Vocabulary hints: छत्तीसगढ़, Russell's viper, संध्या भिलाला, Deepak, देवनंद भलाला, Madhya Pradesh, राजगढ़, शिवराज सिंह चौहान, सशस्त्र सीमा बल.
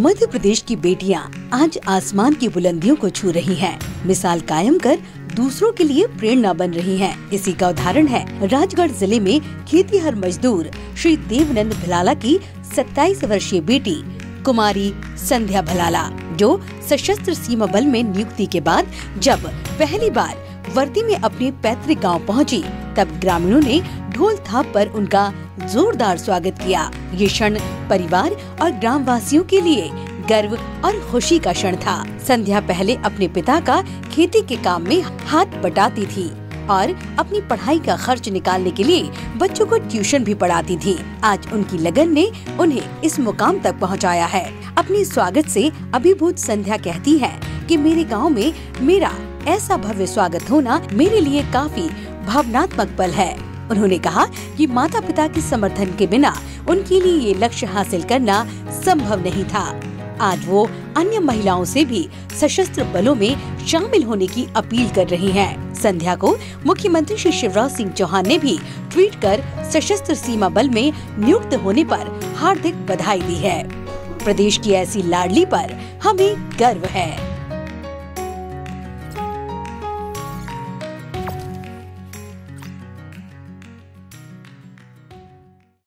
मध्य प्रदेश की बेटियां आज आसमान की बुलंदियों को छू रही हैं, मिसाल कायम कर दूसरों के लिए प्रेरणा बन रही हैं। इसी का उदाहरण है राजगढ़ जिले में खेतीहर मजदूर श्री देवनंद भलाला की 27 वर्षीय बेटी कुमारी संध्या भिलाला, जो सशस्त्र सीमा बल में नियुक्ति के बाद जब पहली बार वर्दी में अपने पैतृक गाँव पहुँची, तब ग्रामीणों ने ढोल थाप पर उनका जोरदार स्वागत किया। ये क्षण परिवार और ग्रामवासियों के लिए गर्व और खुशी का क्षण था। संध्या पहले अपने पिता का खेती के काम में हाथ बटाती थी और अपनी पढ़ाई का खर्च निकालने के लिए बच्चों को ट्यूशन भी पढ़ाती थी। आज उनकी लगन ने उन्हें इस मुकाम तक पहुंचाया है। अपने स्वागत से अभिभूत संध्या कहती है कि मेरे गाँव में मेरा ऐसा भव्य स्वागत होना मेरे लिए काफी भावनात्मक पल है। उन्होंने कहा कि माता पिता के समर्थन के बिना उनके लिए ये लक्ष्य हासिल करना संभव नहीं था। आज वो अन्य महिलाओं से भी सशस्त्र बलों में शामिल होने की अपील कर रही हैं। संध्या को मुख्यमंत्री श्री शिवराज सिंह चौहान ने भी ट्वीट कर सशस्त्र सीमा बल में नियुक्त होने पर हार्दिक बधाई दी है। प्रदेश की ऐसी लाडली पर हमें गर्व है।